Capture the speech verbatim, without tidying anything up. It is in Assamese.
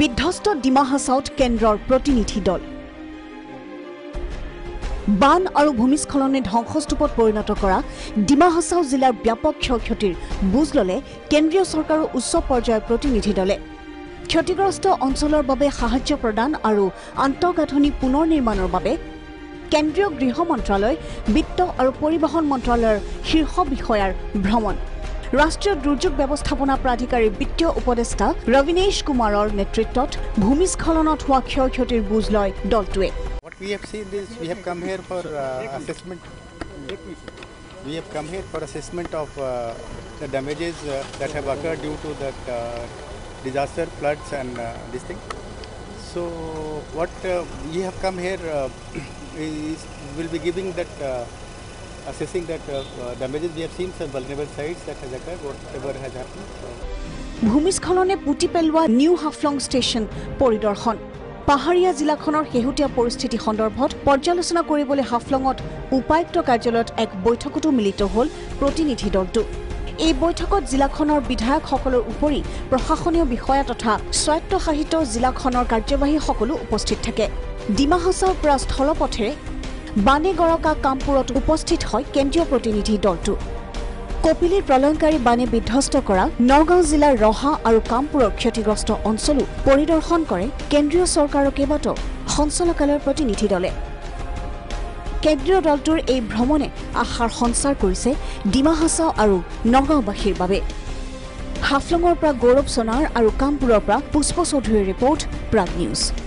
বিধ্বস্ত ডিমা হাছাওত কেন্দ্ৰৰ প্ৰতিনিধি দল বান আৰু ভূমিস্খলনে ধ্বংসস্তূপত পৰিণত কৰা ডিমা হাছাও জিলাৰ ব্যাপক ক্ষয়ক্ষতিৰ বুজ ললে কেন্দ্ৰীয় চৰকাৰৰ উচ্চ পৰ্যায়ৰ প্ৰতিনিধি দলে ক্ষতিগ্ৰস্ত অঞ্চলৰ বাবে সাহায্য প্ৰদান আৰু আন্তঃগাঁথনি পুনৰ নিৰ্মাণৰ বাবে কেন্দ্ৰীয় গৃহ মন্ত্ৰালয় বিত্ত আৰু পৰিবহণ মন্ত্ৰালয়ৰ শীৰ্ষ বিষয়াৰ ভ্ৰমণ राष्ट्रीय दुर्योग व्यवस्थापना प्राधिकारी वित्तीय उपदेष्टा रविनेश कुमारर नेतृत्वत भूमिस्खलनत हुआ क्षयक्षतिर बुझ लय दलटुए What we have seen is we have come here for uh, assessment we have come here for assessment of uh, the damages uh, that have occurred due to the uh, disaster floods and uh, this thing so what uh, we have come here uh, is will be giving that uh, assessing that uh, uh, damages we have seen some vulnerable sites that has occurred whatever has happened ভূমিস্খলনে পুটি পেলৱা নিউ হাফলং স্টেশন পৰিদৰ্শন পাহাৰীয়া জিলাখনৰ হেহুটিয়া পৰিস্থিতি সন্দৰ্ভত পৰ্যালোচনা কৰিবলৈ হাফলঙত উপায়ুক্ত কাৰ্যালয়ত এক বৈঠকটো মিলিত হ'ল প্ৰতিনিধি দলটো এই বৈঠকত জিলাখনৰ বিধায়কসকলৰ উপৰি প্ৰশাসনীয় বিষয়া তথা স্বায়ত্তশাসিত জিলাখনৰ কাৰ্যবাহী সকলো উপস্থিত থাকে ডিমা হাছাও পৰা স্থলপথে বানেগড়কা কামপুৰত উপস্থিত হয় কেন্দ্ৰীয় প্ৰতিনিধি দলটো কপিলিৰ প্ৰলয়ংকাৰী বানে বিধ্বস্ত কৰা নগাঁও জিলাৰ ৰহা আৰু কামপুৰৰ ক্ষতিগ্ৰস্ত অঞ্চল পৰিদৰ্শন কৰে কেন্দ্ৰীয় চৰকাৰৰ কেবাটো সঞ্চালকালয়ৰ প্ৰতিনিধি দলে কেন্দ্ৰীয় দলটোৰ এই ভ্ৰমণে আশাৰ সঞ্চাৰ কৰিছে ডিমা হাছাও আৰু নগাঁওবাসীৰ বাবে হাফলঙৰ পৰা গৌৰৱ সোণাৰ আৰু কামপুৰৰ পৰা পুষ্প চৌধুৰীৰ ৰিপৰ্ট প্ৰাগ নিউজ